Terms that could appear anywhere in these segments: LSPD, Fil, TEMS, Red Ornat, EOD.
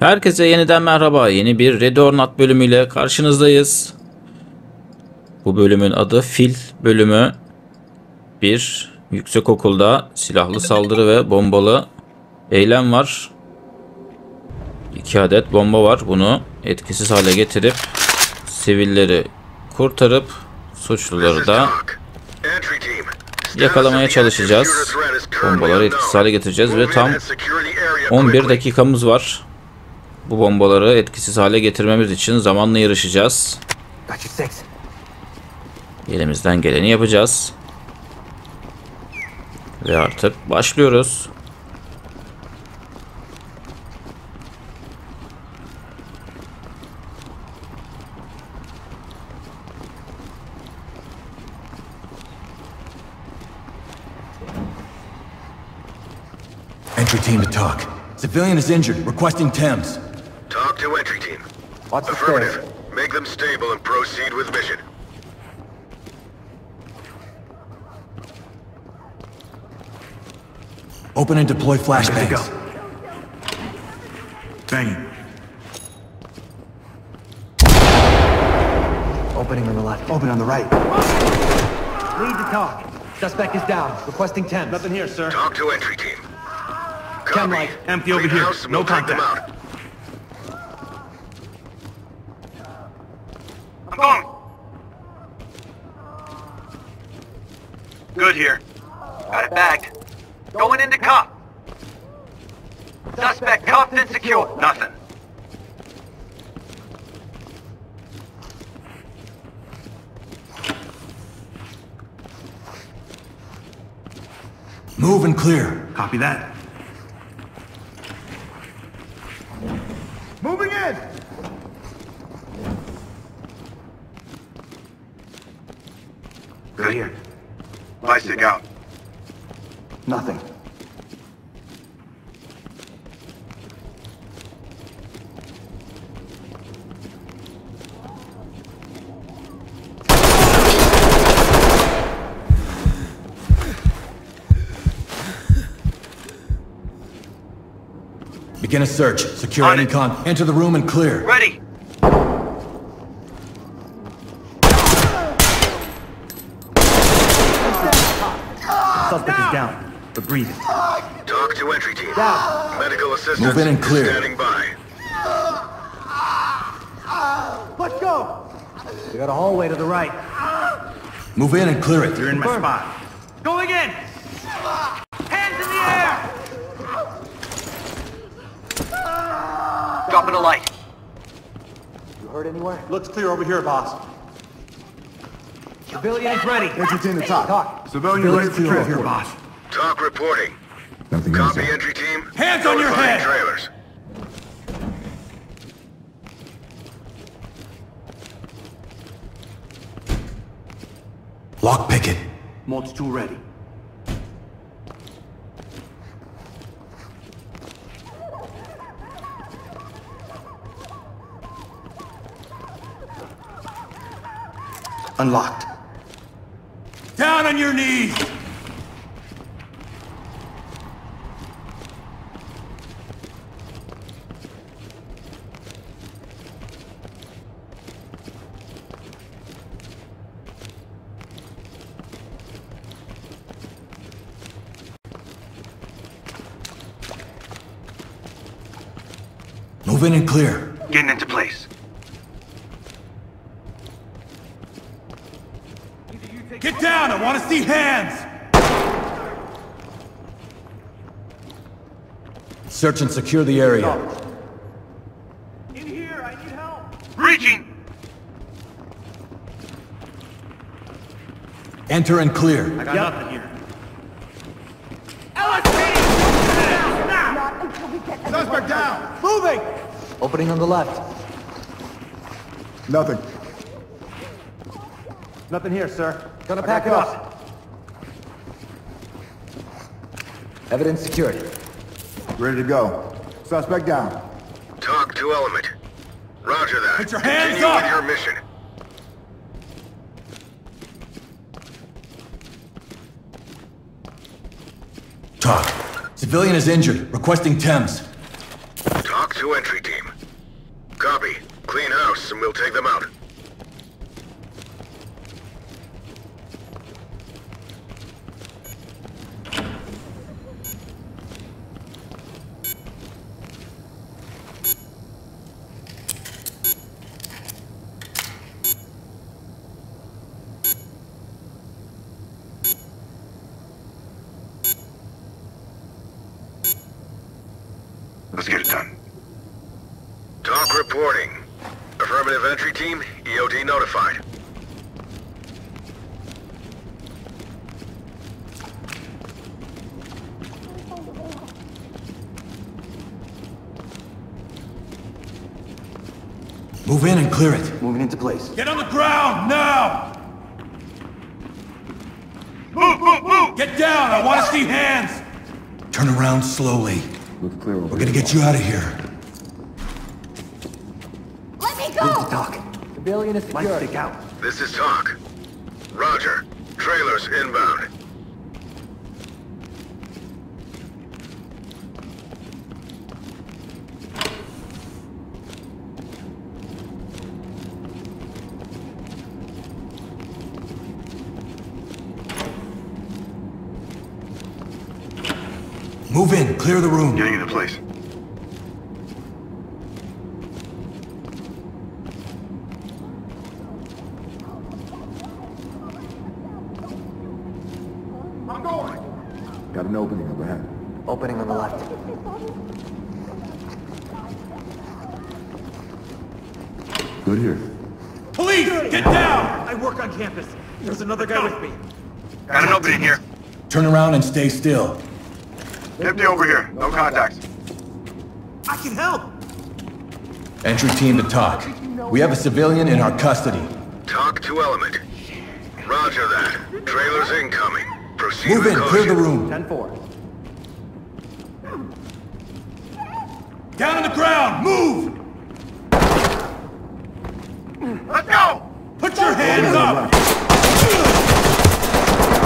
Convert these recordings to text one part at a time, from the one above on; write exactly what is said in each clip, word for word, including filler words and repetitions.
Herkese yeniden merhaba. Yeni bir Red Ornat bölümüyle karşınızdayız. Bu bölümün adı Fil bölümü. Bir yüksekokulda silahlı saldırı ve bombalı eylem var. İki adet bomba var. Bunu etkisiz hale getirip sivilleri kurtarıp suçluları da yakalamaya çalışacağız. Bombaları etkisiz hale getireceğiz ve tam on bir dakikamız var. Bu bombaları etkisiz hale getirmemiz için zamanla yarışacağız. Elimizden geleni yapacağız. Ve artık başlıyoruz. Entry team to talk. Civilian is injured. Requesting T E M S. Talk to entry team. Affirmative. Make them stable and proceed with mission. Open and deploy flashbangs. Banging. Opening on the left. Open on the right. Need to talk. Suspect is down. Requesting T E M S. Nothing here, sir. Talk to entry team. Chem light. Empty over here. No contact. Going. Good here. Got it bagged. Going into cop. Suspect cuffed and secured. Nothing. Move and clear. Copy that. Moving in. Good here. Bicycle out. Nothing. Begin a search. Secure any con. Enter the room and clear. Ready. Suspect is down. But breathing. Talk to entry team. Down. Medical assistance. Move in and clear. Standing by. Let's go. We got a hallway to the right. Move in and clear it. You're in my spot. Going in. Hands in the air. Dropping a light. You heard anywhere? Looks clear over here, boss. Civilian is ready. Entry team to talk. Talk. Civilian ready for trip here, boss. Talk reporting. Nothing. Copy entry team. Hands on your head. Trailers. Lock picket. Mods two ready. Unlocked. Down on your knees. Move in and clear. Getting into place. Get down! I want to see hands! Search and secure the area. In here, I need help! Reaching! Enter and clear. I got yep. nothing here. L S P D! Suspect down! Moving! Opening on the left. Nothing. Nothing here, sir. Gonna pack it up. Evidence secured. Ready to go. Suspect down. Talk to element. Roger that. Put your hands up! Continue with your mission. Talk. Civilian is injured. Requesting T E M S. Talk two entry team. Copy. Clean house and we'll take them out. Let's get it done. Talk reporting. Affirmative entry team, E O D notified. Move in and clear it. Moving into place. Get on the ground, now! Move, move, move! Get down, I want to see hands! Turn around slowly. Move clear over. We're gonna get you out of here. Let me go! Move to Doc. Civilian is secure. Light stick out. This is Doc. Roger. Trailers inbound. Move in, clear the room. Getting into place. I'm going. Got an opening over here. Opening on the left. Good here. Police, get down! I work on campus. There's another guy with me. Got an opening here. Turn around and stay still. Empty over here. No contacts. I can help! Entry team to talk. We have a civilian in our custody. Talk to element. Roger that. Trailers incoming. Proceed with caution. Move in. Clear the room. ten four. Down on the ground. Move! Let's go! Put your hands up!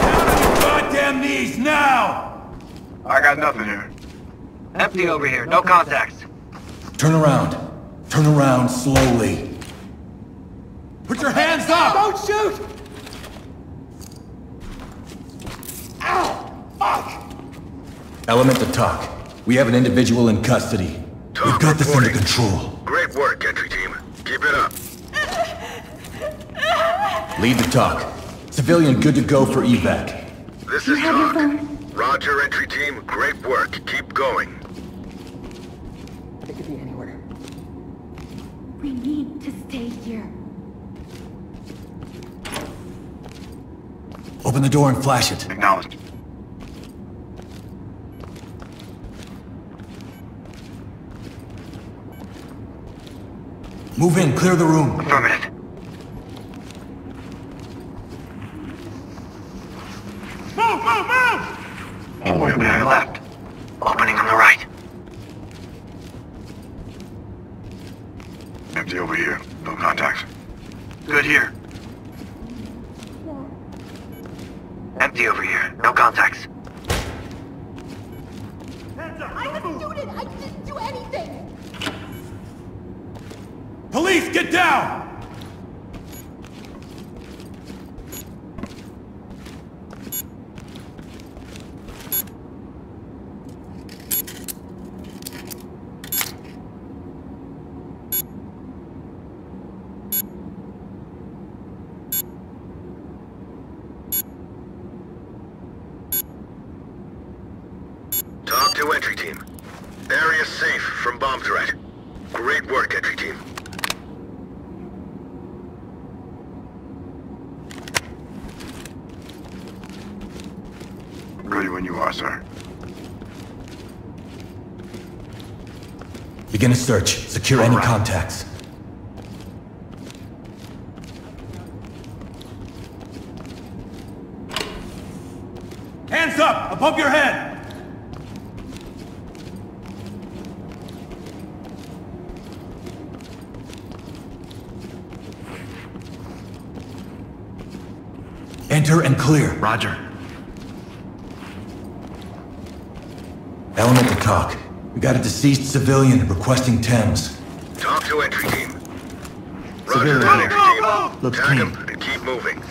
Down on your goddamn knees now! I got nothing here. Empty over here, no contacts. Turn around. Turn around slowly. Put your hands up! Don't shoot! Ow! Fuck! Element to talk. We have an individual in custody. Talk We've got reporting. This under control. Great work, entry team. Keep it up. Lead the talk. Civilian good to go for evac. This is talk. Roger, entry team. Great work. Keep going. It could be anywhere. We need to stay here. Open the door and flash it. Acknowledged. Move in. Clear the room. Affirmative. Move, move, move! Opening on the left. Opening on the right. Empty over here. No contacts. Good here. Empty over here. No contacts. I'm a student! I didn't do anything! Police, get down! To entry team. Area safe from bomb threat. Great work, entry team. Ready when you are, sir. Begin a search. Secure any contacts. Hands up! Above your head! Enter and clear. Roger. Element to talk. We got a deceased civilian requesting Thames. Talk to entry team. Roger, on entry team. Looks Tag clean. Him and keep moving.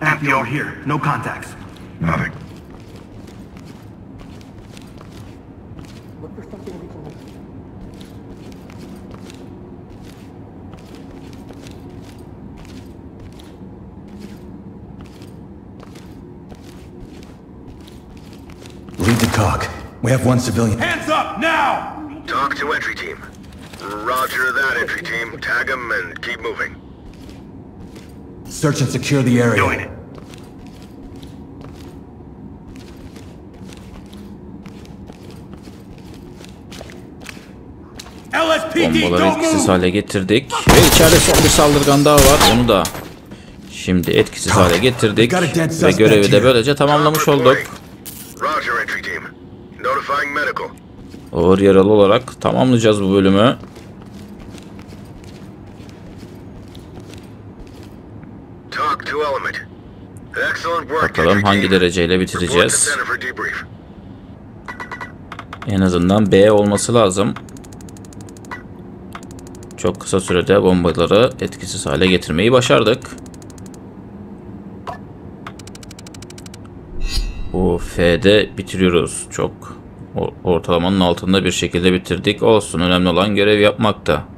Apio here. No contacts. Nothing. Look for something we can miss. Lead the cock. We have one civilian. Hands up now! Talk to entry team. Roger that, entry team. Tag him and keep moving. Search and secure the area. Doing it. Bombaları etkisiz hale getirdik ve içeride son bir saldırgan daha var. Onu da şimdi etkisiz hale getirdik ve görevi de böylece tamamlamış olduk. Ağır yaralı olarak tamamlayacağız bu bölümü. Bakalım hangi dereceyle bitireceğiz. En azından B olması lazım. Çok kısa sürede bombaları etkisiz hale getirmeyi başardık. O F'de bitiriyoruz. Çok ortalamanın altında bir şekilde bitirdik. Olsun, önemli olan görev yapmakta.